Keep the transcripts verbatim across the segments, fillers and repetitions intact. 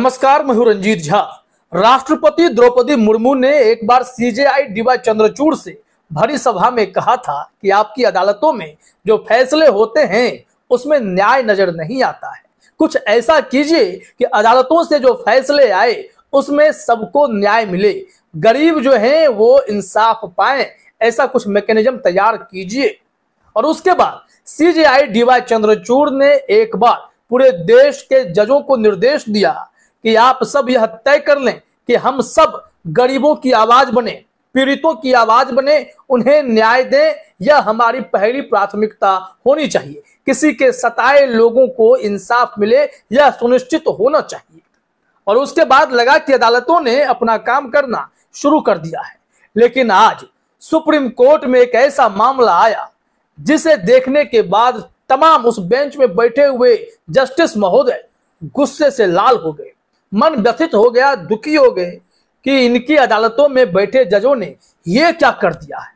नमस्कार, मैं हूं रंजीत झा। राष्ट्रपति द्रौपदी मुर्मू ने एक बार सीजेआई डी वाई चंद्रचूड़ से भरी सभा में कहा था कि आपकी अदालतों में जो फैसले होते हैं उसमें न्याय नजर नहीं आता है। कुछ ऐसा कीजिए कि अदालतों से जो फैसले आए उसमें सबको न्याय मिले, गरीब जो हैं वो इंसाफ पाए, ऐसा कुछ मैकेनिज्म तैयार कीजिए। और उसके बाद सीजेआई डी वाई चंद्रचूड़ ने एक बार पूरे देश के जजों को निर्देश दिया कि आप सब यह तय कर लें कि हम सब गरीबों की आवाज बने, पीड़ितों की आवाज बने, उन्हें न्याय दें, यह हमारी पहली प्राथमिकता होनी चाहिए। किसी के सताए लोगों को इंसाफ मिले, यह सुनिश्चित होना चाहिए। और उसके बाद लगा कि अदालतों ने अपना काम करना शुरू कर दिया है, लेकिन आज सुप्रीम कोर्ट में एक ऐसा मामला आया जिसे देखने के बाद तमाम उस बेंच में बैठे हुए जस्टिस महोदय गुस्से से लाल हो गए, मन व्यथित हो गया, दुखी हो गए कि इनकी अदालतों में बैठे जजों ने ये क्या कर दिया है।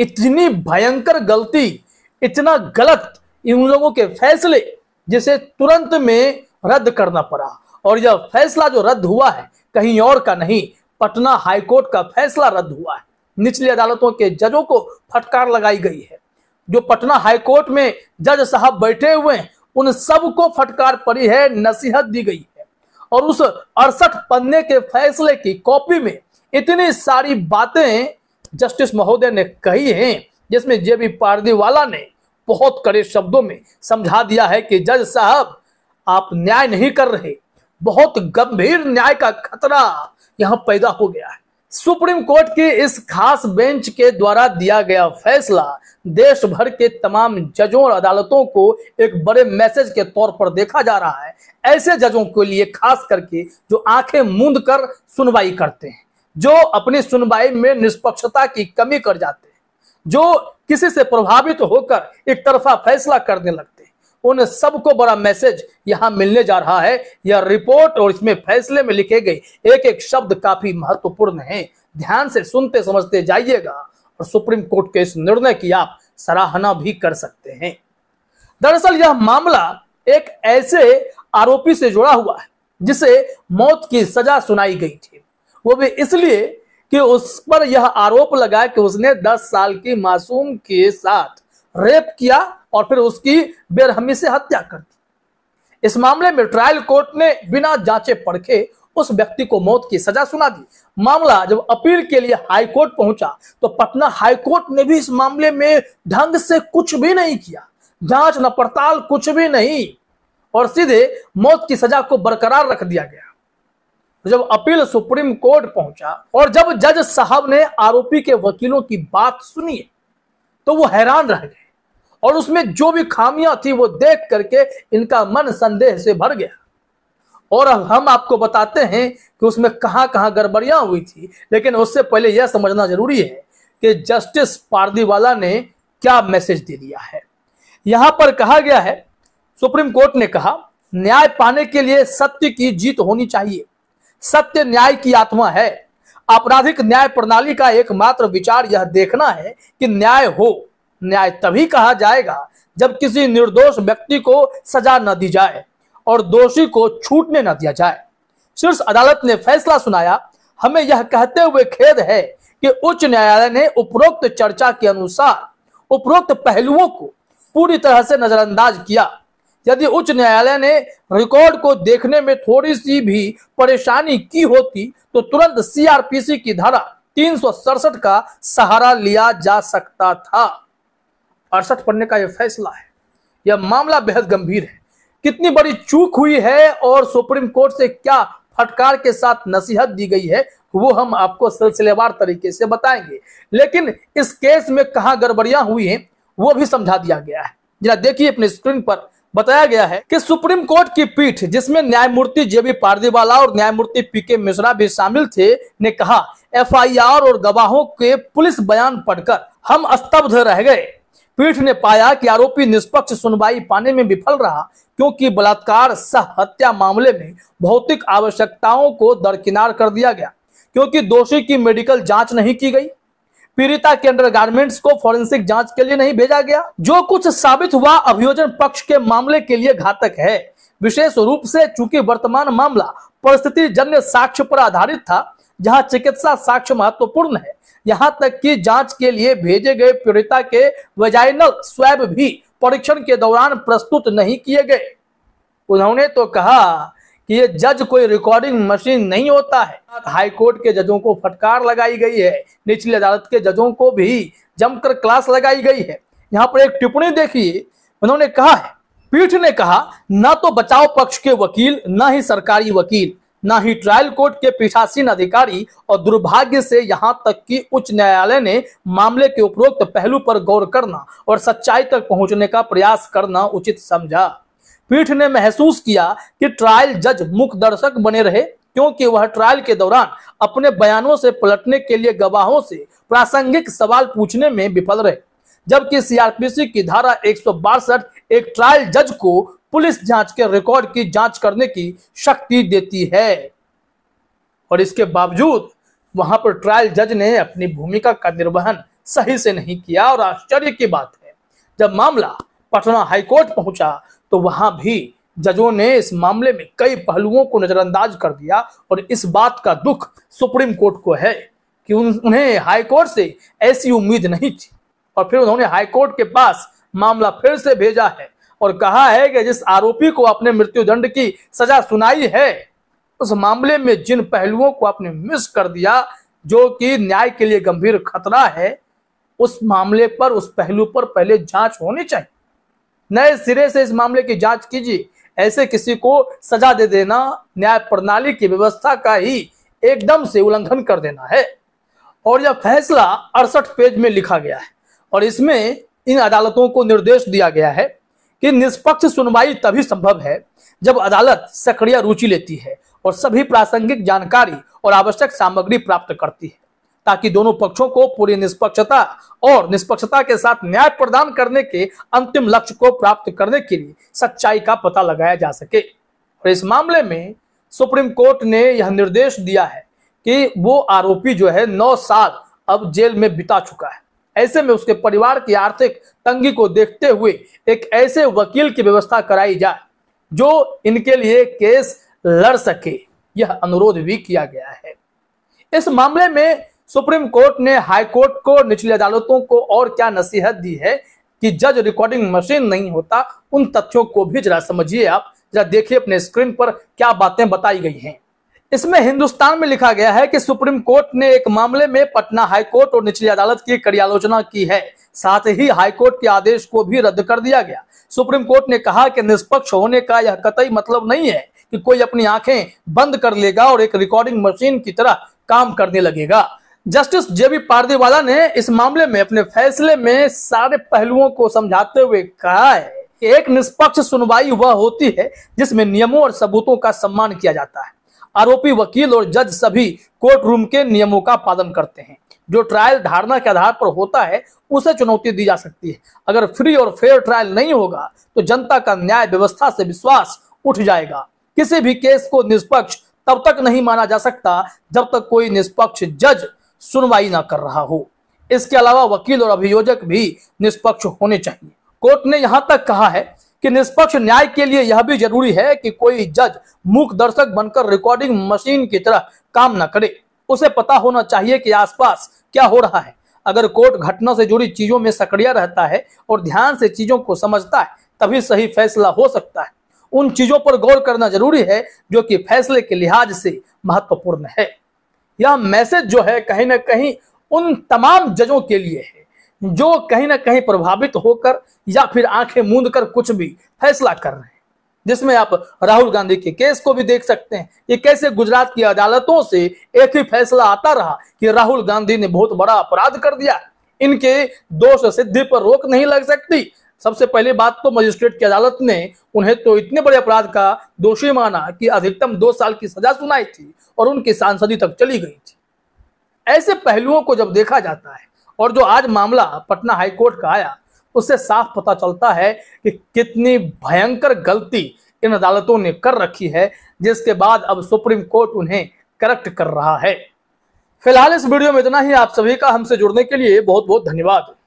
इतनी भयंकर गलती, इतना गलत इन लोगों के फैसले जिसे तुरंत में रद्द करना पड़ा। और यह फैसला जो रद्द हुआ है कहीं और का नहीं, पटना हाई कोर्ट का फैसला रद्द हुआ है। निचली अदालतों के जजों को फटकार लगाई गई है। जो पटना हाई कोर्ट में जज साहब बैठे हुए हैं उन सबको फटकार पड़ी है, नसीहत दी गई है। और उस अड़सठ पन्ने के फैसले की कॉपी में इतनी सारी बातें जस्टिस महोदय ने कही हैं जिसमें जे बी पारदीवाला ने बहुत कड़े शब्दों में समझा दिया है कि जज साहब आप न्याय नहीं कर रहे, बहुत गंभीर न्याय का खतरा यहां पैदा हो गया है। सुप्रीम कोर्ट की इस खास बेंच के द्वारा दिया गया फैसला देश भर के तमाम जजों और अदालतों को एक बड़े मैसेज के तौर पर देखा जा रहा है। ऐसे जजों के लिए खास करके जो आंखें मूंद कर सुनवाई करते हैं, जो अपनी सुनवाई में निष्पक्षता की कमी कर जाते हैं, जो किसी से प्रभावित होकर एक तरफा फैसला करने लगते हैं, उन सबको बड़ा मैसेज यहाँ मिलने जा रहा है। यह रिपोर्ट और इसमें फैसले में लिखे गए एक एक शब्द काफी महत्वपूर्ण हैं, ध्यान से सुनते समझते जाइएगा और सुप्रीम कोर्ट के इस निर्णय की आप सराहना भी कर सकते हैं। दरअसल यह मामला एक ऐसे आरोपी से जुड़ा हुआ है जिसे मौत की सजा सुनाई गई थी, वो भी इसलिए कि उस पर यह आरोप लगा कि उसने दस साल की मासूम के साथ रेप किया और फिर उसकी बेरहमी से हत्या कर दी। इस मामले में ट्रायल कोर्ट ने बिना जांचे परखे उस व्यक्ति को मौत की सजा सुना दी। मामला जब अपील के लिए हाई कोर्ट पहुंचा तो पटना हाई कोर्ट ने भी इस मामले में ढंग से कुछ भी नहीं किया, जांच न पड़ताल कुछ भी नहीं, और सीधे मौत की सजा को बरकरार रख दिया गया। जब अपील सुप्रीम कोर्ट पहुंचा और जब जज साहब ने आरोपी के वकीलों की बात सुनी तो वो हैरान रह गए और उसमें जो भी खामियां थी वो देख करके इनका मन संदेह से भर गया। और अब हम आपको बताते हैं कि उसमें कहां कहां गड़बड़ियां हुई थी, लेकिन उससे पहले यह समझना जरूरी है कि जस्टिस पारदीवाला ने क्या मैसेज दे दिया है। यहां पर कहा गया है, सुप्रीम कोर्ट ने कहा, न्याय पाने के लिए सत्य की जीत होनी चाहिए। सत्य न्याय की आत्मा है। आपराधिक न्याय प्रणाली का एकमात्र विचार यह देखना है कि न्याय हो। न्याय तभी कहा जाएगा जब किसी निर्दोष व्यक्ति को सजा न दी जाए और दोषी को छूटने न दिया जाए। शीर्ष अदालत ने फैसला सुनाया। हमें यह कहते हुए खेद है कि उच्च न्यायालय ने उपरोक्त चर्चा के अनुसार उपरोक्त पहलुओं को पूरी तरह से नजरअंदाज किया। यदि उच्च न्यायालय ने रिकॉर्ड को देखने में थोड़ी सी भी परेशानी की होती तो तुरंत सीआरपीसी की धारा तीन सौ सड़सठ का सहारा लिया जा सकता था। अड़सठ पन्ने का यह फैसला है। यह मामला बेहद गंभीर है। कितनी बड़ी चूक हुई है और सुप्रीम कोर्ट से क्या फटकार के साथ नसीहत दी गई है वो हम आपको सिलसिलेवार तरीके से बताएंगे, लेकिन इस केस में कहां गड़बड़ियां हुई हैं वो भी समझा दिया गया है। जरा देखिए, अपने स्क्रीन पर बताया गया है कि सुप्रीम कोर्ट की पीठ जिसमें न्यायमूर्ति जे बी पारदीवाला और न्यायमूर्ति पीके मिश्रा भी शामिल थे ने कहा, एफ आई आर और गवाहों के पुलिस बयान पढ़कर हम स्तब्ध रह गए। पीठ ने पाया कि आरोपी निष्पक्ष सुनवाई पाने में विफल रहा क्योंकि बलात्कार सह हत्या मामले में भौतिक आवश्यकताओं को दरकिनार कर दिया गया, क्योंकि दोषी की मेडिकल जांच नहीं की गई, पीड़िता के अंडरगारमेंट्स को फॉरेंसिक जांच के लिए नहीं भेजा गया। जो कुछ साबित हुआ अभियोजन पक्ष के मामले के लिए घातक है। विशेष रूप से चूंकि वर्तमान मामला परिस्थिति जन्य साक्ष्य पर आधारित था, जहां चिकित्सा साक्ष्य महत्वपूर्ण है। यहां तक कि जांच के लिए भेजे गए पीड़िता के वेजाइनल स्वैब भी परीक्षण के दौरान प्रस्तुत नहीं किए गए। उन्होंने तो कहा कि ये जज कोई रिकॉर्डिंग मशीन नहीं होता है। हाई कोर्ट के जजों को फटकार लगाई गई है, निचली अदालत के जजों को भी जमकर क्लास लगाई गई है। यहाँ पर एक टिप्पणी देखिए, उन्होंने कहा है, पीठ ने कहा न तो बचाव पक्ष के वकील, न ही सरकारी वकील, न ही ट्रायल कोर्ट के पीठासीन अधिकारी और दुर्भाग्य से यहाँ तक कि उच्च न्यायालय ने मामले के उपरोक्त पहलू पर गौर करना और सच्चाई तक पहुंचने का प्रयास करना उचित समझा। पीठ ने महसूस किया कि ट्रायल जज मुख्य दर्शक बने रहे, क्योंकि वह ट्रायल के दौरान अपने बयानों से पलटने के लिए गवाहों से प्रासंगिक सवाल पूछने में विफल रहे, जबकि सीआरपीसी की धारा एक सौ बासठ एक ट्रायल जज को पुलिस जांच के रिकॉर्ड की जांच करने की शक्ति देती है। और इसके बावजूद वहां पर ट्रायल जज ने अपनी भूमिका का निर्वहन सही से नहीं किया। और आश्चर्य की बात है, जब मामला पटना हाई कोर्ट पहुंचा तो वहां भी जजों ने इस मामले में कई पहलुओं को नजरअंदाज कर दिया। और इस बात का दुख सुप्रीम कोर्ट को है कि उन्हें हाई कोर्ट से ऐसी उम्मीद नहीं थी। और फिर उन्होंने हाई कोर्ट के पास मामला फिर से भेजा है और कहा है कि जिस आरोपी को आपने मृत्युदंड की सजा सुनाई है, उस मामले में जिन पहलुओं को आपने मिस कर दिया जो कि न्याय के लिए गंभीर खतरा है, उस मामले पर, उस पहलू पर पहले जांच होनी चाहिए। नए सिरे से इस मामले की जांच कीजिए। ऐसे किसी को सजा दे देना न्याय प्रणाली की व्यवस्था का ही एकदम से उल्लंघन कर देना है। और यह फैसला अड़सठ पेज में लिखा गया है और इसमें इन अदालतों को निर्देश दिया गया है कि निष्पक्ष सुनवाई तभी संभव है जब अदालत सक्रिय रुचि लेती है और सभी प्रासंगिक जानकारी और आवश्यक सामग्री प्राप्त करती है, ताकि दोनों पक्षों को पूरी निष्पक्षता और निष्पक्षता के साथ न्याय प्रदान करने के अंतिम लक्ष्य को प्राप्त करने के लिए सच्चाई का पता लगाया जा सके। और इस मामले में सुप्रीम कोर्ट ने यह निर्देश दिया है कि वो आरोपी जो है नौ साल अब जेल में बिता चुका है। ऐसे में उसके परिवार की आर्थिक तंगी को देखते हुए एक ऐसे वकील की व्यवस्था कराई जाए जो इनके लिए केस लड़ सके, यह अनुरोध भी किया गया है। इस मामले में सुप्रीम कोर्ट ने हाई कोर्ट को, निचली अदालतों को और क्या नसीहत दी है कि जज रिकॉर्डिंग मशीन नहीं होता। उन तथ्यों को भी जरा समझिए, आप जरा देखिए अपने स्क्रीन पर क्या बातें बताई गई हैं। इसमें हिंदुस्तान में लिखा गया है कि सुप्रीम कोर्ट ने एक मामले में पटना हाई कोर्ट और निचली अदालत की कड़ी आलोचना की है, साथ ही हाई कोर्ट के आदेश को भी रद्द कर दिया गया। सुप्रीम कोर्ट ने कहा कि निष्पक्ष होने का यह कतई मतलब नहीं है कि कोई अपनी आंखें बंद कर लेगा और एक रिकॉर्डिंग मशीन की तरह काम करने लगेगा। जस्टिस जे बी पारदीवाला ने इस मामले में अपने फैसले में सारे पहलुओं को समझाते हुए कहा है कि एक निष्पक्ष सुनवाई वह होती है जिसमें नियमों और सबूतों का सम्मान किया जाता है। आरोपी, वकील और जज सभी कोर्ट रूम के नियमों का पालन करते हैं। जो ट्रायल धारणा के आधार पर होता है उसे चुनौती दी जा सकती है। अगर फ्री और फेयर ट्रायल नहीं होगा तो जनता का न्याय व्यवस्था से विश्वास उठ जाएगा। किसी भी केस को निष्पक्ष तब तक नहीं माना जा सकता जब तक कोई निष्पक्ष जज सुनवाई ना कर रहा हो। इसके अलावा वकील और अभियोजक भी निष्पक्ष होने चाहिए। कोर्ट ने यहां तक कहा है कि निष्पक्ष न्याय के लिए यह भी जरूरी है कि कोई जज मूक दर्शक बनकर रिकॉर्डिंग मशीन की तरह काम न करे। उसे पता होना चाहिए कि आसपास क्या हो रहा है। अगर कोर्ट घटना से जुड़ी चीजों में सक्रिय रहता है और ध्यान से चीजों को समझता है तभी सही फैसला हो सकता है। उन चीजों पर गौर करना जरूरी है जो कि फैसले के लिहाज से महत्वपूर्ण है। यह मैसेज जो है कहीं ना कहीं उन तमाम जजों के लिए है जो कहीं ना कहीं प्रभावित होकर या फिर आंखें मूंद कर कुछ भी फैसला कर रहे हैं, जिसमें आप राहुल गांधी के केस को भी देख सकते हैं कि कैसे गुजरात की अदालतों से एक ही फैसला आता रहा कि राहुल गांधी ने बहुत बड़ा अपराध कर दिया, इनके दोष सिद्धि पर रोक नहीं लग सकती। सबसे पहले बात तो मजिस्ट्रेट की अदालत ने उन्हें तो इतने बड़े अपराध का दोषी माना कि अधिकतम दो साल की सजा सुनाई थी और उनकी सांसदी तक चली गई थी। ऐसे पहलुओं को जब देखा जाता है और जो आज मामला पटना हाई कोर्ट का आया, उससे साफ पता चलता है कि कितनी भयंकर गलती इन अदालतों ने कर रखी है, जिसके बाद अब सुप्रीम कोर्ट उन्हें करेक्ट कर रहा है। फिलहाल इस वीडियो में इतना ही। आप सभी का हमसे जुड़ने के लिए बहुत बहुत धन्यवाद।